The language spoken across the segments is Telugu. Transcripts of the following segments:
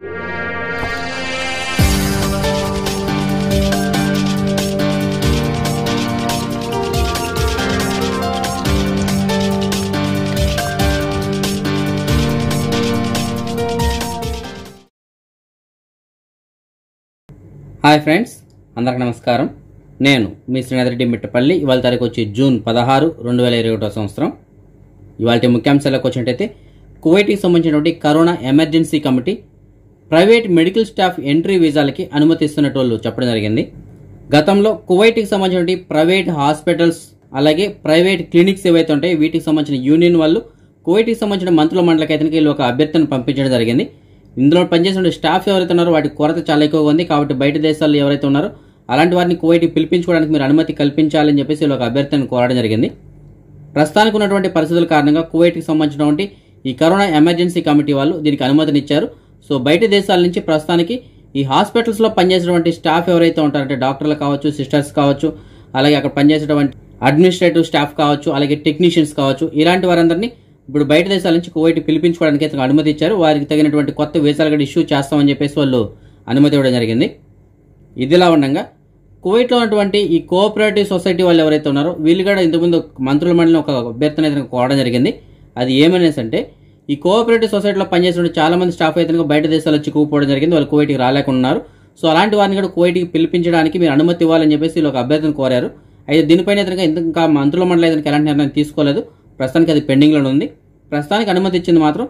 हाय फ्रेंड्स अंदर नमस्कार नैन मी श्रीनाथरेड्डी मिट्टपल्ली इवा तारीख वी जून 16, 2021 संवत्सरम इवा मुख्यांशालकु कुवैट की संबंधी corona emergency committee private medical staff entry वीजाल की अनुमतिस्तुन्नट्लु चेप्पडं जरिगिंदी। गतंलो कुवैट की संबंधी प्राइवेट हास्पिटल्स अलागे प्राइवेट क्लिनिक्स एवैते उंटायो वीटिकी संबंधी यूनियन वाळ्ळु कुवैट की संबंधी मंत्रुल मंडल कैतनिकी ఒక అభ్యర్థనను పంపించడం జరిగింది। ఇందులో పనిచేసే స్టాఫ్ ఎవరైతే ఉన్నారో వాటి కొరత చాలా ఎక్కువగా ఉంది కాబట్టి బయట దేశాల్లో ఎవరైతే ఉన్నారో అలాంటి వారిని కువైట్ పిలిపించుకోవడానికి మీరు అనుమతి కల్పించాలని చెప్పేసి ఒక అభ్యర్థనను కోరడం జరిగింది। ప్రస్థానికి ఉన్నటువంటి పరిస్థితుల కారణంగా కువైట్ కి సంబంధించినటువంటి ఈ కరోనా ఎమర్జెన్సీ కమిటీ వాళ్ళు దీనికి అనుమతిని ఇచ్చారు। సో బయట దేశాల నుంచి ప్రస్థానికి ఈ హాస్పిటల్స్ లో పనిచేసేటువంటి స్టాఫ్ ఎవరైతే ఉంటారంటే డాక్టర్లు కావచ్చు, సిస్టర్స్ కావచ్చు, అలాగే అక్కడ పనిచేసేటువంటి అడ్మినిస్ట్రేటివ్ స్టాఫ్ కావచ్చు, అలాగే టెక్నీషియన్స్ కావచ్చు, ఇలాంటి వారందరినీ ఇప్పుడు బయట దేశాల నుంచి కువైట్ పిలిపించుకోవడానికి అనుమతి ఇచ్చారు। వారికి తగినటువంటి కొత్త వీసాలు కూడా ఇష్యూ చేస్తామని చెప్పేసి వాళ్ళు అనుమతి ఇవ్వడం జరిగింది। ఇదిలా ఉండగా కువైట్లో ఉన్నటువంటి ఈ కోఆపరేటివ్ సొసైటీ వాళ్ళు ఎవరైతే ఉన్నారో వీళ్ళు కూడా ఇంతకుముందు మంత్రుల మండలిని ఒక అభ్యర్థన కోరడం జరిగింది। అది ఏమనేసి అంటే ఈ కోఆపరేటివ్ సొసైటీలో పనిచేసిన చాలా మంది స్టాఫ్ అయితే బయట దేశాల నుంచి కూపోవడం జరిగింది, వాళ్ళు కువైట్కి రాలేకున్నారు। సో అలాంటి వారిని కూడా కువైట్కి పిలిపించడానికి మీరు అనుమతి ఇవ్వాలని చెప్పేసి వీళ్ళు ఒక అభ్యర్థన కోరారు। అయితే దీనిపైన ఇంకా మంత్రుల మండలి ఎలాంటి నిర్ణయం తీసుకోలేదు, ప్రస్తుతానికి అది పెండింగ్ లో ఉంది। ప్రస్తుతానికి అనుమతి ఇచ్చింది మాత్రం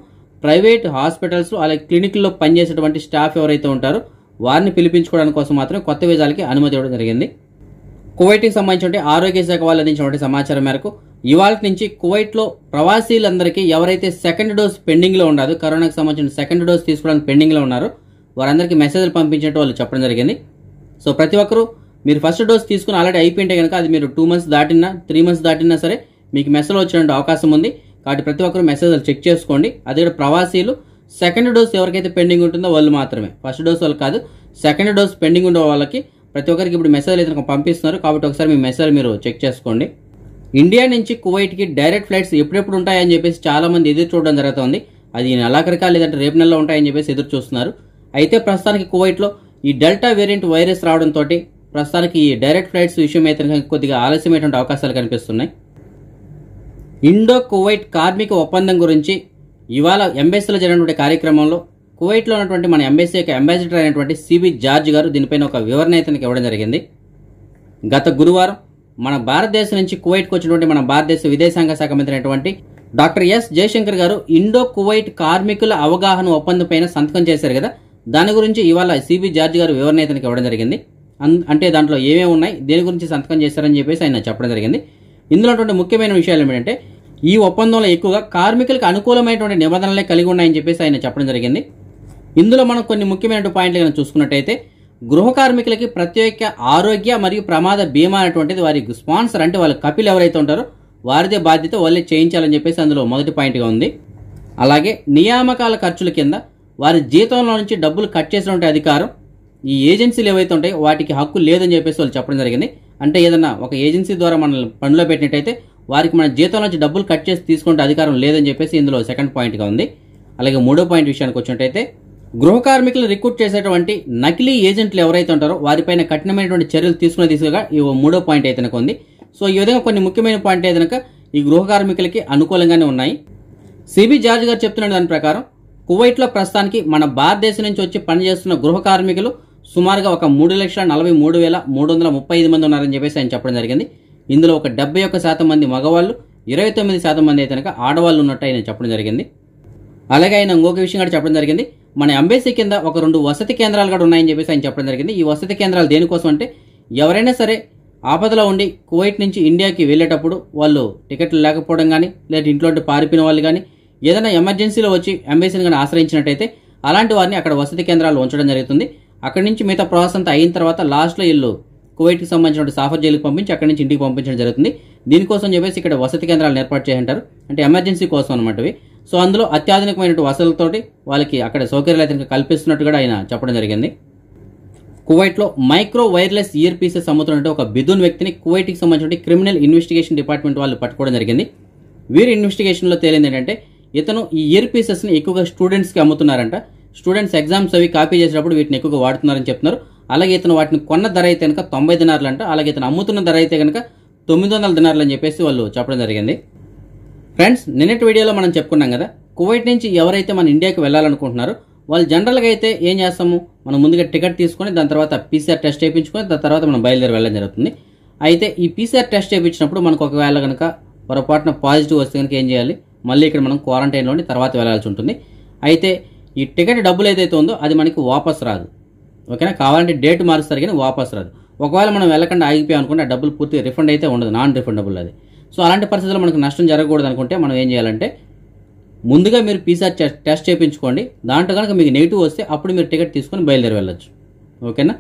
ప్రైవేట్ హాస్పిటల్స్ అలాగే క్లినిక్ల్లో పనిచేసేటువంటి స్టాఫ్ ఎవరైతే ఉంటారో వారిని పిలిపించుకోవడానికి కోసం మాత్రం కొత్త వీసాలకి అనుమతి ఇవ్వడం జరిగింది। కువైట్కి సంబంధించిన ఆరోగ్య శాఖ వాళ్ళు అందించినటువంటి సమాచారం మేరకు ఇవాళ నుంచి కువైట్లో ప్రవాసీలందరికీ ఎవరైతే సెకండ్ డోస్ పెండింగ్ లో ఉన్నారు, కరోనాకి సంబంధించిన సెకండ్ డోస్ తీసుకోవడానికి పెండింగ్ లో ఉన్నారు, వారందరికీ మెసేజ్లు పంపించేట్టు వాళ్ళు చెప్పడం జరిగింది। సో ప్రతి ఒక్కరు మీరు ఫస్ట్ డోస్ తీసుకుని ఆల్రెడీ అయిపోయింటే కనుక అది మీరు 2 months దాటినా 3 months దాటినా సరే మీకు మెసేజ్ వచ్చేటువంటి అవకాశం ఉంది కాబట్టి ప్రతి ఒక్కరు మెసేజ్లు చెక్ చేసుకోండి। అదే ప్రవాసీలు సెకండ్ డోస్ ఎవరికైతే పెండింగ్ ఉంటుందో వాళ్ళు మాత్రమే, ఫస్ట్ డోస్ వాళ్ళు కాదు, సెకండ్ డోస్ పెండింగ్ ఉండే వాళ్ళకి ప్రతి ఒక్కరికి ఇప్పుడు మెసేజ్లు అయితే పంపిస్తున్నారు కాబట్టి ఒకసారి మీ మెసేజ్ మీరు చెక్ చేసుకోండి। ఇండియా నుంచి కువైట్కి డైరెక్ట్ ఫ్లైట్స్ ఎప్పుడెప్పుడు ఉంటాయని చెప్పేసి చాలా మంది ఎదురు చూడడం జరుగుతుంది, అది నెలాఖరికా లేదంటే రేపు నెలలో ఉంటాయని చెప్పేసి ఎదురు చూస్తున్నారు। అయితే ప్రస్తుతానికి కువైట్లో ఈ డెల్టా వేరియంట్ వైరస్ రావడంతో ప్రస్తుతానికి ఈ డైరెక్ట్ ఫ్లైట్స్ విషయం అయితే కొద్దిగా ఆలస్యమైనటువంటి అవకాశాలు కనిపిస్తున్నాయి। ఇండో కువైట్ కార్మిక ఒప్పందం గురించి ఇవాళ ఎంబసీలో జరిగినటువంటి కార్యక్రమంలో కువైట్లో ఉన్నటువంటి మన ఎంబసీ యొక్క అంబాసిడర్ అయినటువంటి సిబి జార్జ్ గారు దీనిపైన ఒక వివరణ ఇతనికి ఇవ్వడం జరిగింది। గత గురువారం మన భారతదేశం నుంచి కువైట్కి వచ్చినటువంటి మన భారతదేశ విదేశాంగ శాఖ మంత్రి అయినటువంటి డాక్టర్ ఎస్ జయశంకర్ గారు ఇండో కువైట్ కార్మికుల అవగాహన ఒప్పందంపైన సంతకం చేశారు కదా, దాని గురించి ఇవాళ సిబి జార్జ్ గారు వివరణ ఇతనికి ఇవ్వడం జరిగింది। అంటే దాంట్లో ఏమేమి ఉన్నాయి, దేని గురించి సంతకం చేశారని చెప్పేసి ఆయన చెప్పడం జరిగింది। ఇందులో ముఖ్యమైన విషయాలు ఏమిటంటే ఈ ఒప్పందంలో ఎక్కువగా కార్మికులకు అనుకూలమైనటువంటి నిబంధనలే కలిగి ఉన్నాయని చెప్పేసి ఆయన చెప్పడం జరిగింది। ఇందులో మనం కొన్ని ముఖ్యమైన పాయింట్లు కనుక చూసుకున్నట్టయితే గృహ కార్మికులకి ప్రత్యేక ఆరోగ్య మరియు ప్రమాద బీమా అనేటువంటిది వారి స్పాన్సర్ అంటే వాళ్ళ కపిల్ ఎవరైతే ఉంటారో వారిదే బాధ్యత, వాళ్ళే చేయించాలని చెప్పేసి అందులో మొదటి పాయింట్గా ఉంది। అలాగే నియామకాల ఖర్చుల కింద వారి జీతంలో నుంచి డబ్బులు కట్ చేసినటువంటి అధికారం ఈ ఏజెన్సీలు ఏవైతే ఉంటాయో వాటికి హక్కు లేదని చెప్పేసి వాళ్ళు చెప్పడం జరిగింది। అంటే ఏదన్నా ఒక ఏజెన్సీ ద్వారా మనల్ని పనిలో పెట్టినట్టయితే వారికి మన జీతం నుంచి డబ్బులు కట్ చేసి తీసుకుంటే అధికారం లేదని చెప్పేసి ఇందులో సెకండ్ పాయింట్గా ఉంది। అలాగే మూడో పాయింట్ విషయానికి వచ్చినట్టయితే గృహ కార్మికులు రిక్రూట్ చేసేటువంటి నకిలీ ఏజెంట్లు ఎవరైతే ఉంటారో వారిపైన కఠినమైనటువంటి చర్యలు తీసుకునే దిశగా ఈ మూడో పాయింట్ అయితే ఉంది। సో ఈ విధంగా కొన్ని ముఖ్యమైన పాయింట్ అయితే కనుక ఈ గృహ కార్మికులకి అనుకూలంగానే ఉన్నాయి। సిబి జార్జ్ గారు చెప్తున్న దాని ప్రకారం కువైట్లో ప్రస్తుతానికి మన భారతదేశం నుంచి వచ్చి పనిచేస్తున్న గృహ కార్మికులు సుమారుగా ఒక 3,43,335 మంది ఉన్నారని చెప్పేసి ఆయన చెప్పడం జరిగింది। ఇందులో ఒక 71% మంది మగవాళ్ళు, 29% మంది అయితే కనుక ఆడవాళ్ళు ఉన్నట్టు ఆయన చెప్పడం జరిగింది। అలాగే ఆయన ఇంకొక విషయం కూడా చెప్పడం జరిగింది, మన ఎంబసీ కింద ఒక 2 వసతి కేంద్రాలు కూడా ఉన్నాయని చెప్పేసి ఆయన చెప్పడం జరిగింది। ఈ వసతి కేంద్రాలు దేనికోసం అంటే ఎవరైనా సరే ఆపదలో ఉండి కువైట్ నుంచి ఇండియాకి వెళ్ళేటప్పుడు వాళ్ళు టికెట్లు లేకపోవడం కానీ లేదా ఇంట్లో పారిపోయిన వాళ్ళు కానీ ఏదైనా ఎమర్జెన్సీలో వచ్చి ఎంబసీని కానీ ఆశ్రయించినట్టయితే అలాంటి వారిని అక్కడ వసతి కేంద్రాలు ఉంచడం జరుగుతుంది। అక్కడి నుంచి మిగతా ప్రాసెస్ అంతా అయిన తర్వాత లాస్ట్లో ఇల్లు కువైట్కి సంబంధించిన సాఫర్ జైలుకి పంపించి అక్కడి నుంచి ఇంటికి పంపించడం జరుగుతుంది। దీనికోసం చెప్పేసి ఇక్కడ వసతి కేంద్రాలు ఏర్పాటు చేయంటారు, అంటే ఎమర్జెన్సీ కోసం అనమాటవి। సో అందులో అత్యాధునికమైన వసతులతోటి వాళ్ళకి అక్కడ సౌకర్యాలు అయితే కల్పిస్తున్నట్టు కూడా ఆయన చెప్పడం జరిగింది। కువైట్లో మైక్రో వైర్లెస్ ఇయర్ పీసెస్ అమ్ముతున్నట్టు ఒక బిదున్ వ్యక్తిని కువైట్కి సంబంధించిన క్రిమినల్ ఇన్వెస్టిగేషన్ డిపార్ట్మెంట్ వాళ్ళు పట్టుకోవడం జరిగింది। వీరి ఇన్వెస్టిగేషన్లో తేలింది ఏంటంటే ఇతను ఈ ఇయర్ పీసెస్ని ఎక్కువగా స్టూడెంట్స్కి అమ్ముతున్నారంట, స్టూడెంట్స్ ఎగ్జామ్స్ అవి కాపీ చేసేటప్పుడు వీటిని ఎక్కువగా వాడుతున్నారు అని చెప్తున్నారు. అలాగే ఇతను వాటిని కొన్న ధర అయితే కనుక 90 దినార్లు అంట. అలాగే ఇతను అమ్ముతున్న ధర అయితే కనుక 900 దినార్లు అని చెప్పేసి వాళ్ళు చెప్పడం జరిగింది. ఫ్రెండ్స్ నిన్నటి వీడియోలో మనం చెప్పుకున్నాం కదా, కువైట్ నుంచి ఎవరైతే మన ఇండియాకి వెళ్ళాలనుకుంటున్నారో వాళ్ళు జనరల్గా అయితే ఏం చేస్తాము, మనం ముందుగా టికెట్ తీసుకొని దాని తర్వాత PCR టెస్ట్ చేయించుకొని దాని తర్వాత మనం బయలుదేరి వెళ్ళడం జరుగుతుంది. అయితే ఈ PCR టెస్ట్ చేయించినప్పుడు మనకు ఒకవేళ కనుక పొరపాటున పాజిటివ్ వస్తే కనుక ఏం చేయాలి, మళ్ళీ ఇక్కడ మనం క్వారంటైన్లోని తర్వాత వెళ్ళాల్సి ఉంటుంది. అయితే ఈ టికెట్ డబ్బులు ఏదైతే ఉందో అది మనకి వాపస్ రాదు, ఓకేనా. కావాలంటే డేట్ మారుస్తారు కానీ వాపస్ రాదు. ఒకవేళ మనం వెళ్ళకుండా ఆగిపోయాం అనుకుంటే ఆ డబ్బులు పూర్తి రిఫండ్ అయితే ఉండదు, నాన్ రిఫండబుల్ అది. సో అలాంటి పరిస్థితుల్లో మనకు నష్టం జరగకూడదు అనుకుంటే మనం ఏం చేయాలంటే ముందుగా మీరు PCR టెస్ట్ చేయించుకోండి. దాంట్లో కనుక మీకు నెగిటివ్ వస్తే అప్పుడు మీరు టికెట్ తీసుకొని బయలుదేరి వెళ్ళొచ్చు, ఓకేనా.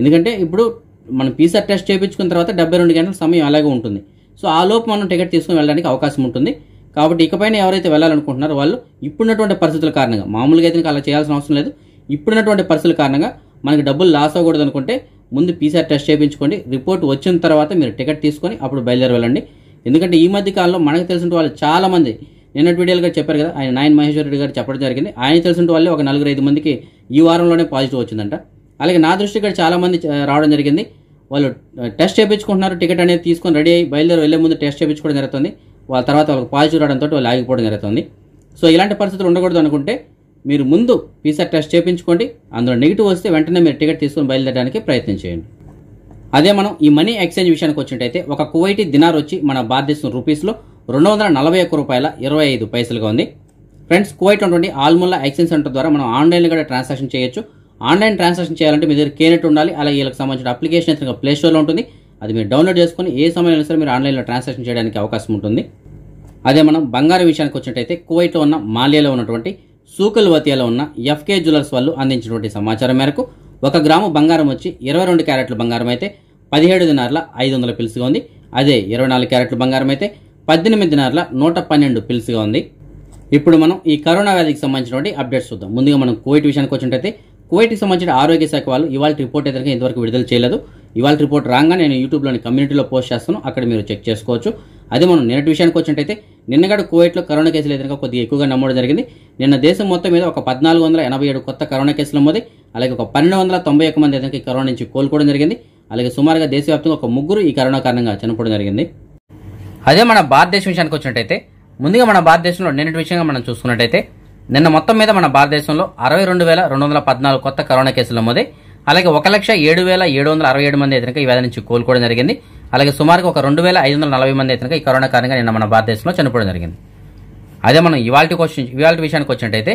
ఎందుకంటే ఇప్పుడు మనం PCR టెస్ట్ చేయించుకున్న తర్వాత 72 గంటల సమయం అలాగే ఉంటుంది. సో ఆ లోపు మనం టికెట్ తీసుకొని వెళ్ళడానికి అవకాశం ఉంటుంది. కాబట్టి ఇకపైన ఎవరైతే వెళ్ళాలనుకుంటున్నారో వాళ్ళు ఇప్పుడున్నటువంటి పరిస్థితుల కారణంగా, మామూలుగా అయితే అలా చేయాల్సిన అవసరం లేదు, ఇప్పుడున్నటువంటి పరిస్థితుల కారణంగా మనకి డబ్బులు లాస్ అవ్వకూడదు అనుకుంటే ముందు PCR టెస్ట్ చేయించుకోండి. రిపోర్ట్ వచ్చిన తర్వాత మీరు టికెట్ తీసుకొని అప్పుడు బయలుదేరి వెళ్ళండి. ఎందుకంటే ఈ మధ్య కాలంలో మనకు తెలిసిన వాళ్ళు చాలామంది, నిన్నటి వీడియోలుగా చెప్పారు కదా, ఆయన నాయన మహేశ్వర రెడ్డి గారు చెప్పడం జరిగింది, ఆయన తెలిసిన వాళ్ళే ఒక 4-5 మందికి ఈ వారంలోనే పాజిటివ్ వచ్చిందంట. అలాగే నా దృష్టి ఇక్కడ చాలామంది రావడం జరిగింది, వాళ్ళు టెస్ట్ చేయించుకుంటున్నారు, టికెట్ అనేది తీసుకొని రెడీ అయ్యి బయలుదేరి వెళ్ళే ముందు టెస్ట్ చేయించుకోవడం జరుగుతుంది, వాళ్ళ తర్వాత వాళ్ళకి పాజిటివ్ రావడంతో వాళ్ళు ఆగిపోవడం జరుగుతుంది. సో ఇలాంటి పరిస్థితులు ఉండకూడదు అనుకుంటే మీరు ముందు PCR టెస్ట్ చేయించుకోండి. అందులో నెగిటివ్ వస్తే వెంటనే మీరు టికెట్ తీసుకొని బయలుదేరడానికి ప్రయత్నం చేయండి. అదే మనం ఈ మనీ ఎక్స్చేంజ్ విషయానికి వచ్చినట్టయితే ఒక కువైటీ దినార్ వచ్చి మన భారతదేశం రూపీస్లో 241.25 రూపాయలుగా ఉంది. ఫ్రెండ్స్ కువైట్ ఉన్నటువంటి ఆల్ముల్లా ఎక్స్చేంజ్ సెంటర్ ద్వారా మనం ఆన్లైన్లో కూడా ట్రాన్సాక్షన్ చేయొచ్చు. ఆన్లైన్ ట్రాన్సాక్షన్ చేయాలంటే మీ దగ్గర KNET ఉండాలి. అలాగే వీళ్ళకి సంబంధించిన అప్లికేషన్ అయితే ప్లేస్టోర్లో ఉంటుంది, అది మీరు డౌన్లోడ్ చేసుకుని ఏ సమయంలో సరే మీరు ఆన్లైన్లో ట్రాన్సాక్షన్ చేయడానికి అవకాశం ఉంటుంది. అదే మనం బంగారం విషయానికి వచ్చినట్టయితే కువైట్లో ఉన్న మాలియాలో ఉన్నటువంటి సూకల్ వతియాలో ఉన్న FK జ్యువెలర్స్ వాళ్ళు అందించినటువంటి సమాచారం మేరకు 1 గ్రాము బంగారం వచ్చి 22 క్యారెట్ల బంగారం అయితే 17 దినార్ల 500 పిల్స్గా ఉంది. అదే 24 క్యారెట్ల బంగారం అయితే 18 దినార్ల 112 పిల్స్గా ఉంది. ఇప్పుడు మనం ఈ కరోనా వ్యాధికి సంబంధించినటువంటి అప్డేట్స్ చూద్దాం. ముందుగా మనం కువైట్ విషయానికి వచ్చినట్టయితే కువైట్కి సంబంధించిన ఆరోగ్య శాఖ వాళ్ళు ఇవాళ రిపోర్ట్ అయితే ఇంతవరకు విడుదల చేయలేదు. ఇవాళ రిపోర్ట్ రాగానే నేను యూట్యూబ్లోని కమ్యూనిటీలో పోస్ట్ చేస్తాను, అక్కడ మీరు చెక్ చేసుకోవచ్చు. అదే మనం నిన్నటి విషయానికి వచ్చినట్టయితే నిన్నగడ కువైట్లో కరోనా కేసులు అయితే కొద్దిగా ఎక్కువగా నమోదు జరిగింది. నిన్న దేశం మొత్తం మీద ఒక 1487 కొత్త కరోనా కేసులు నమోదు, అలాగే ఒక 1291 మంది అయితే కరోనా నుంచి కోలుకోవడం జరిగింది. అలాగే సుమారుగా దేశవ్యాప్తంగా ఒక 3 ఈ కరోనా కారణంగా చనిపోవడం జరిగింది. అదే మన భారతదేశం విషయానికి వచ్చినట్టయితే ముందుగా మన భారతదేశంలో నిన్నటి విషయంగా మనం చూసుకున్నట్టయితే నిన్న మొత్తం మీద మన భారతదేశంలో 62,214 కొత్త కరోనా కేసులు నమోదై, అలాగే 1,07,767 మంది అయితే ఈ వ్యాధి నుంచి కోలుకోవడం జరిగింది. అలాగే సుమారుగా ఒక 2,540 మంది అయితే ఈ కరోనా కారణంగా నిన్న మన భారతదేశంలో చనిపోవడం జరిగింది. అదే మనం ఇవాళ విషయానికి వచ్చినట్టయితే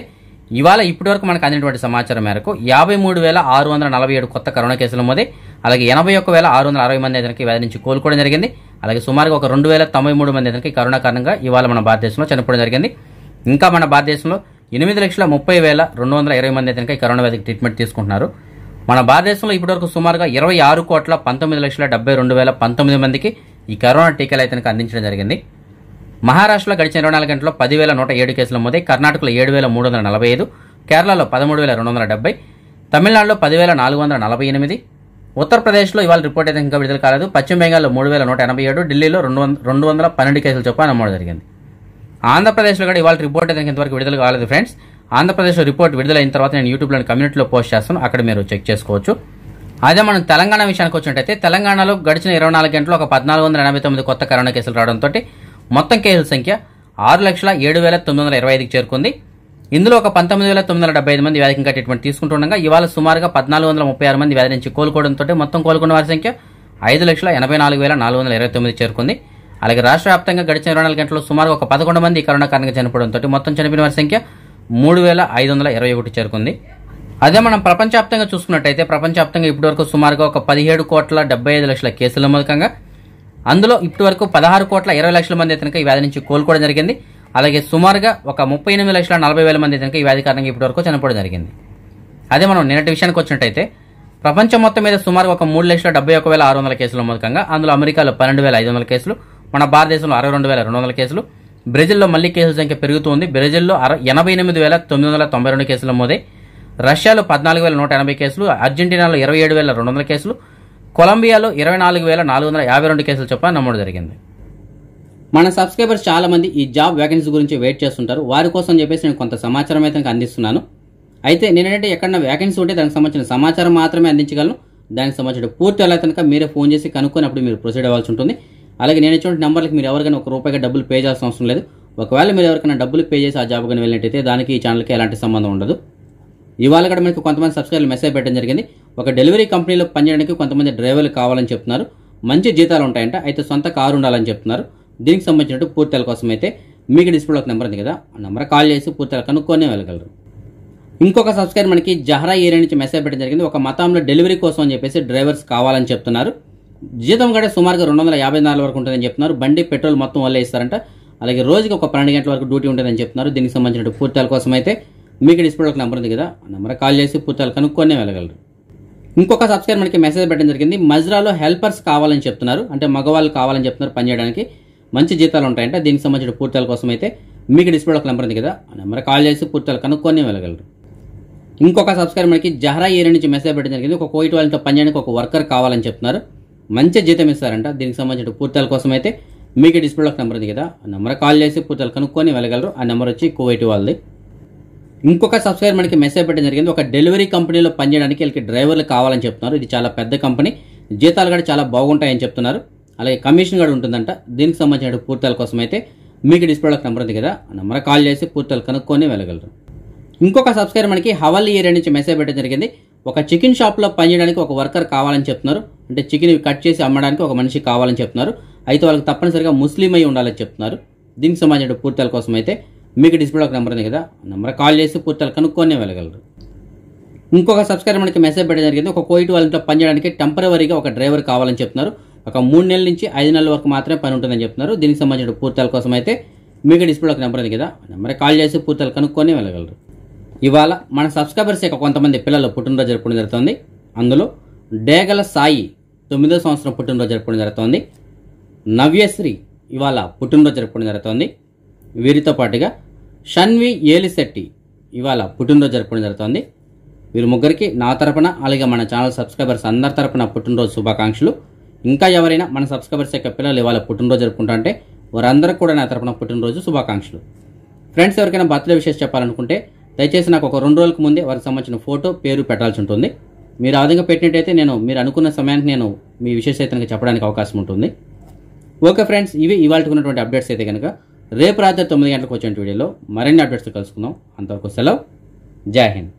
ఇవాళ ఇప్పటివరకు మనకు అందినటువంటి సమాచారం మేరకు 53,647 కొత్త కరోనా కేసులు నమోదై, అలాగే 81,660 మంది అయితే ఈ వ్యాధి నుంచి కోలుకోవడం జరిగింది. అలాగే సుమారుగా ఒక 2,093 మంది అయితే ఈ కరోనా కారణంగా ఇవాళ మన భారతదేశంలో చనిపోవడం జరిగింది. ఇంకా మన భారతదేశంలో 8,30,220 మంది అయితే ఈ కరోనా వ్యాధికి ట్రీట్మెంట్ తీసుకుంటున్నారు. మన భారతదేశంలో ఇప్పటివరకు సుమారుగా 26,19,72,019 మందికి ఈ కరోనా టీకాలు అయితే అందించడం జరిగింది. మహారాష్ట్రలో గడిచిన 24 గంటల్లో 10,107 కేసులు నమోదై, కర్ణాటకలో 7,345, కేరళలో 13,270, తమిళనాడులో 10,448, ఉత్తరప్రదేశ్లో ఇవాళ రిపోర్ట్ అయితే ఇంకా విడుదల కాలేదు, పశ్చిమ బెంగాల్లో 3,187, ఢిల్లీలో 212 కేసులు చొప్పున నమోదు జరిగింది. ఆంధ్రప్రదేశ్లో కూడా ఇవాళ రిపోర్ట్ అయితే ఇంతవరకు విడుదల కాలేదు. ఫ్రెండ్స్ ఆంధ్రప్రదేశ్లో రిపోర్ట్ విడుదలైన తర్వాత నేను యూట్యూబ్లోని కమ్యూనిటీలో పోస్ట్ చేస్తాను, అక్కడ మీరు చెక్ చేసుకోవచ్చు. అదే మనం తెలంగాణ విషయానికి వచ్చినట్టయితే తెలంగాణలో గడిచిన 24 గంటలు ఒక 1,489 కొత్త కరోనా కేసులు రావడంతో మొత్తం కేసుల సంఖ్య 6,07,925కి చేరుకుంది. ఇందులో ఒక 19,975 మంది వ్యాధికి ఇంకా ట్రీట్మెంట్ తీసుకుంటుండగా ఇవాళ సుమారుగా 1,436 మంది వ్యాధి నుంచి కోలుకోవడంతో మొత్తం కోలుకున్న వారి సంఖ్య 5,84,429 చేరుకుంది. అలాగే రాష్ట్ర వ్యాప్తంగా గడిచిన 24 గంటల్లో సుమారు ఒక 11 మంది కరోనా కారణంగా చనిపోవడంతో మొత్తం చనిపోయిన వారి సంఖ్య 3,521 చేరుకుంది. అదే మనం ప్రపంచవ్యాప్తంగా చూసుకున్నట్టయితే ప్రపంచవ్యాప్తంగా ఇప్పటివరకు సుమారుగా ఒక 17,55,00,000 కేసుల నమోదుగా, అందులో ఇప్పటివరకు 16,20,00,000 మంది కనుక ఈ వ్యాధి నుంచి కోలుకోవడం జరిగింది. అలాగే సుమారుగా ఒక 38,40,000 మంది కనుక ఈ వ్యాధి కారణంగా ఇప్పటివరకు చనిపోవడం జరిగింది. అదే మనం నిన్నటి విషయానికి వచ్చినట్టయితే ప్రపంచం మొత్తం మీద సుమారుగా ఒక 3,71,600 కేసులు నమోదుగా, అందులో అమెరికాలో 12,500 కేసులు, మన భారతదేశంలో 62,200 కేసులు, బ్రెజిల్లో మళ్లీ కేసుల సంఖ్య పెరుగుతుంది. బ్రెజిల్లో 88,992 కేసులు నమోదై, రష్యాలో 14,180 కేసులు, అర్జెంటీనాలో 27,200 కేసులు, కొలంబియాలో 24,452 కేసులు చొప్పున నమోదు జరిగింది. మన సబ్స్క్రైబర్స్ చాలా మంది ఈ జాబ్ వేకెన్సీ గురించి వెయిట్ చేస్తుంటారు, వారి కోసం చెప్పేసి నేను కొంత సమాచారం అయితే అందిస్తున్నాను. అయితే నేనంటే ఎక్కడన్నా వ్యాకెన్సీ ఉంటే దానికి సంబంధించిన సమాచారం మాత్రమే అందించగలను. దానికి సంబంధించిన పూర్తి అలా కనుక మీరే ఫోన్ చేసి కనుక్కున్నప్పుడు మీరు ప్రొసీడ్ అవ్వాల్సి ఉంటుంది. అలాగే నేను ఇచ్చిన నెంబర్లకు మీరు ఎవరికైనా ఒక రూపాయిగా డబ్బులు పే చేయాల్సిన అవసరం లేదు. ఒకవేళ మీరు ఎవరికైనా డబ్బులు పే చేసి ఆ జాబ్ కానీ వెళ్ళినట్టయితే దానికి ఈ ఛానల్కి ఎలాంటి సంబంధం ఉండదు. ఇవాళ కూడా మీకు కొంతమంది సబ్స్క్రైబర్లు మెసేజ్ పెట్టడం జరిగింది. ఒక డెలివరీ కంపెనీలో పనిచేయడానికి కొంతమంది డ్రైవర్లు కావాలని చెప్తున్నారు. మంచి జీతాలు ఉంటాయంట, అయితే సొంత కారు ఉండాలని చెప్తున్నారు. దీనికి సంబంధించినట్టు పూర్తిల కోసం అయితే మీకు డిస్ప్లే ఒక నెంబర్ ఉంది కదా, ఆ నెంబర్ కాల్ చేసి పూర్తిగా కనుక్కొని వెళ్ళగలరు. ఇంకొక సబ్స్క్రైబర్ మనకి జహరా ఏరియా నుంచి మెసేజ్ పెట్టడం జరిగింది. ఒక మతంలో డెలివరీ కోసం అని చెప్పేసి డ్రైవర్స్ కావాలని చెప్తున్నారు. జీతం కూడా సుమారుగా 254 వరకు ఉంటుందని చెప్తున్నారు. బండి పెట్రోల్ మొత్తం వాళ్ళే ఇస్తారంట. అలాగే రోజుకి ఒక 12 గంటల వరకు డ్యూటీ ఉంటుందని చెప్తున్నారు. దీనికి సంబంధించిన పూర్తాల కోసం అయితే మీకు డిస్ప్లే ఒక నెంబర్ ఉంది కదా, ఆ నెంబర్ కాల్ చేసి పూర్తాలు కనుక్కొని వెళ్ళగలరు. ఇంకొక సబ్స్క్రైబర్ మనకి మెసేజ్ పెట్టడం జరిగింది. మజ్రాలో హెల్పర్స్ కావాలని చెప్తున్నారు, అంటే మగవాళ్ళు కావాలని చెప్తున్నారు. పనిచేయడానికి మంచి జీతాలు ఉంటాయంట. దీనికి సంబంధించిన పూర్తాల కోసం అయితే మీకు డిస్ప్లే ఒక నెంబర్ ఉంది కదా, ఆ నెంబర్ కాల్ చేసి పూర్తాలు కనుక్కొని వెళ్ళగలరు. ఇంకొక సబ్స్క్రైబర్ మనకి జహరా ఏరియా నుంచి మెసేజ్ పెట్టడం జరిగింది. ఒక కోయిట్ వాళ్ళతో పనిచేయడానికి ఒక వర్కర్ కావాలని చెప్తున్నారు. మంచి జీతం ఇస్తారంట. దీనికి సంబంధించిన పూర్తాల కోసం అయితే మీకు డిస్ప్లే నెంబర్ ఉంది కదా, ఆ నెంబర్ కాల్ చేసి పూర్తాలు కనుక్కొని వెళ్ళగలరు. ఆ నెంబర్ వచ్చి కోవైట్ వాళ్ళది. ఇంకొక సబ్స్క్రైబర్ మనకి మెసేజ్ పెట్టడం జరిగింది. ఒక డెలివరీ కంపెనీలో పనిచేయడానికి వీళ్ళకి డ్రైవర్లు కావాలని చెప్తున్నారు. ఇది చాలా పెద్ద కంపెనీ, జీతాలు కూడా చాలా బాగుంటాయని చెప్తున్నారు. అలాగే కమిషన్ కూడా ఉంటుందంట. దీనికి సంబంధించిన పూర్తాల కోసం అయితే మీకు డిస్ప్లే నెంబర్ ఉంది కదా, ఆ నెంబర్ కాల్ చేసి పూర్తాలు కనుక్కొని వెళ్ళగలరు. ఇంకొక సబ్స్క్రైబర్ మనకి హవాలీ ఏరియా నుంచి మెసేజ్ పెట్టడం జరిగింది. ఒక చికెన్ షాప్లో పనిచేయడానికి ఒక వర్కర్ కావాలని చెప్తున్నారు. అంటే చికెన్ కట్ చేసి అమ్మడానికి ఒక మనిషి కావాలని చెప్తున్నారు. అయితే వాళ్ళకి తప్పనిసరిగా ముస్లిం అయి ఉండాలని చెప్తున్నారు. దీనికి సంబంధించిన పూర్తాల కోసం అయితే మీకు డిస్ప్లే ఒక నెంబర్ ఉంది కదా, నెంబర్ కాల్ చేసి పూర్తాలు కనుక్కొని వెళ్ళగలరు. ఇంకొక సబ్స్క్రైబర్ మనకి మెసేజ్ పెట్టడం జరిగింది. ఒక కోయిట్ వాళ్ళతో పనిచేయడానికి టెంపరీగా ఒక డ్రైవర్ కావాలని చెప్తున్నారు. ఒక 3 నెలల నుంచి 5 నెలల వరకు మాత్రమే పని ఉంటుందని చెప్తున్నారు. దీనికి సంబంధించిన పూర్తాల కోసం అయితే మీకు డిస్ప్లే ఒక నెంబర్ ఉంది కదా, నెంబర్ కాల్ చేసి పూర్తాలు కనుక్కొని వెళ్ళగలరు. ఇవాళ మన సబ్స్క్రైబర్స్ యొక్క కొంతమంది పిల్లలు పుట్టినరోజు జరుపుకోవడం జరుగుతుంది. అందులో డేగల సాయి 9వ సంవత్సరం పుట్టినరోజు జరుపుకోవడం జరుగుతుంది. నవ్యశ్రీ ఇవాళ పుట్టినరోజు జరుపుకోవడం జరుగుతుంది. వీరితో పాటుగా షన్వి ఏలిశెట్టి ఇవాళ పుట్టినరోజు జరుపుకోవడం జరుగుతుంది. వీరు ముగ్గురికి నా తరపున అలాగే మన ఛానల్ సబ్స్క్రైబర్స్ అందరి తరపున పుట్టినరోజు శుభాకాంక్షలు. ఇంకా ఎవరైనా మన సబ్స్క్రైబర్స్ యొక్క పిల్లలు ఇవాళ పుట్టినరోజు జరుపుకుంటా అంటే వారందరికీ కూడా నా తరపున పుట్టినరోజు శుభాకాంక్షలు. ఫ్రెండ్స్, ఎవరికైనా బర్త్డే విషయాలు చెప్పాలనుకుంటే దయచేసి నాకు ఒక 2 రోజులకు ముందే వారికి సంబంధించిన ఫోటో పేరు పెట్టాల్సి ఉంటుంది. మీరు ఆ విధంగా పెట్టినట్టయితే మీరు అనుకున్న సమయానికి నేను మీ విశేషతను చెప్పడానికి అవకాశం ఉంటుంది. ఓకే ఫ్రెండ్స్, ఇవి ఇవాళకు ఉన్నటువంటి అప్డేట్స్ అయితే కనుక రేపు రాత్రి 9 గంటలకు వచ్చే వీడియోలో మరిన్ని అప్డేట్స్ కలుసుకుందాం. అంతవరకు సెలవు. జై హింద్.